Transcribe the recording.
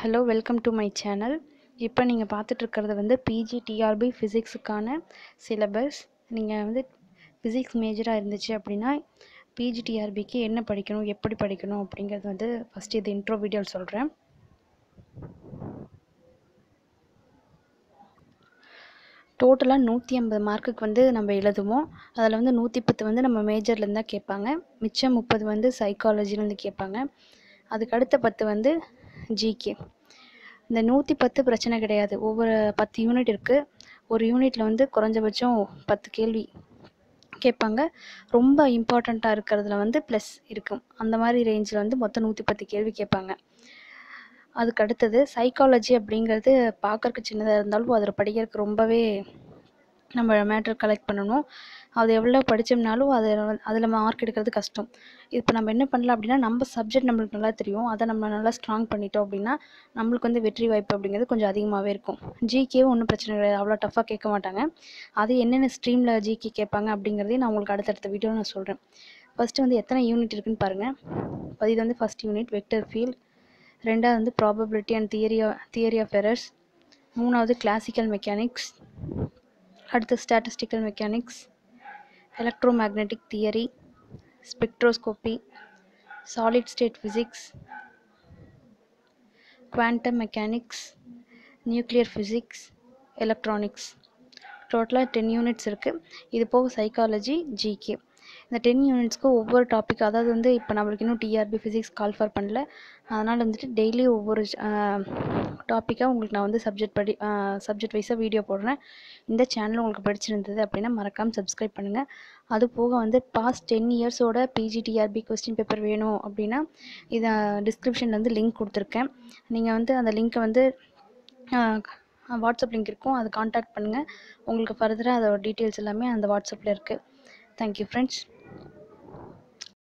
Hello welcome to my channel. இப்போ நீங்கள் பார்த்துட்ருக்கிறது வந்து பிஜிடிஆர்பி ஃபிசிக்ஸுக்கான சிலபஸ். நீங்கள் வந்து ஃபிசிக்ஸ் மேஜராக இருந்துச்சு அப்படின்னா பிஜிடிஆர்பிக்கு என்ன படிக்கணும், எப்படி படிக்கணும் அப்படிங்கிறது வந்து ஃபஸ்ட்டு இது இன்ட்ரோ வீடியோவில் சொல்கிறேன். டோட்டலாக 150 மார்க்குக்கு வந்து நம்ம எழுதுவோம். அதில் வந்து 110 வந்து நம்ம மேஜர்லேருந்து தான் கேட்பாங்க, மிச்சம் 30 வந்து சைக்காலஜிலேருந்து கேட்பாங்க. அதுக்கடுத்த 10 வந்து ஜிகே. இந்த 110 பிரச்சனை கிடையாது, ஒவ்வொரு 10 யூனிட் இருக்குது. ஒரு யூனிட்டில் வந்து குறைஞ்சபட்சம் 10 கேள்வி கேட்பாங்க. ரொம்ப இம்பார்ட்டண்ட்டாக இருக்கிறதுல வந்து ப்ளஸ் இருக்கும். அந்த மாதிரி ரேஞ்சில் வந்து மொத்தம் 110 கேள்வி கேட்பாங்க. அதுக்கு அடுத்தது சைக்காலஜி அப்படிங்கிறது பார்க்கறக்கு சின்னதாக இருந்தாலும் அதில் படிக்கிறதுக்கு ரொம்பவே நம்ம மேட்டர் கலெக்ட் பண்ணணும். அது எவ்வளோ படித்தோம்னாலும் அதில் மார்க் எடுக்கிறது கஷ்டம். இப்போ நம்ம என்ன பண்ணலாம் அப்படின்னா, நம்ம சப்ஜெக்ட் நம்மளுக்கு நல்லா தெரியும், அதை நம்ம நல்லா ஸ்ட்ராங் பண்ணிட்டோம் அப்படின்னா நம்மளுக்கு வந்து வெற்றி வாய்ப்பு அப்படிங்கிறது கொஞ்சம் அதிகமாகவே இருக்கும். ஜிகே ஒன்றும் பிரச்சனை கிடையாது, அவ்வளோ டஃப்பாக கேட்க மாட்டாங்க. அது என்னென்ன ஸ்ட்ரீமில் ஜிகே கேட்பாங்க அப்படிங்கிறதையும் நான் உங்களுக்கு அடுத்தடுத்த வீடியோவில் நான் சொல்கிறேன். ஃபஸ்ட்டு வந்து எத்தனை யூனிட் இருக்குதுன்னு பாருங்கள். இது வந்து ஃபஸ்ட் யூனிட் வெக்டர் ஃபீல்ட், ரெண்டாவது வந்து probability and theory of errors, மூணாவது கிளாசிக்கல் மெக்கானிக்ஸ், அடுத்து statistical mechanics, electromagnetic theory, spectroscopy, solid state physics, quantum mechanics, nuclear physics, electronics. டோட்டலாக 10 யூனிட்ஸ் இருக்குது. இது போக சைக்காலஜி, ஜிகே. இந்த 10 யூனிட்ஸ்க்கு ஒவ்வொரு டாபிக், அதாவது வந்து இப்போ நம்மளுக்கு இன்னும் டிஆர்பி ஃபிசிக்ஸ் கால்ஃபர் பண்ணல, அதனால் வந்துட்டு டெய்லி ஒவ்வொரு டாப்பிக்காக உங்களுக்கு நான் வந்து சப்ஜெக்ட் வைஸாக வீடியோ போடுறேன். இந்த சேனல் உங்களுக்கு பிடிச்சிருந்தது அப்படின்னா மறக்காமல் சப்ஸ்கிரைப் பண்ணுங்கள். அது போக வந்து பாஸ்ட் 10 இயர்ஸோட பிஜிடிஆர்பி கொஸ்டின் பேப்பர் வேணும் அப்படின்னா இதை டிஸ்கிரிப்ஷனில் வந்து லிங்க் கொடுத்துருக்கேன். நீங்கள் வந்து அந்த லிங்க்கை வந்து வாட்ஸ்அப் லிங்க் இருக்கும், அதை காண்டாக்ட் பண்ணுங்கள். உங்களுக்கு ஃபர்தராக அதோட டீட்டெயில்ஸ் எல்லாமே அந்த வாட்ஸ்அப்பில் இருக்குது. Thank you friends.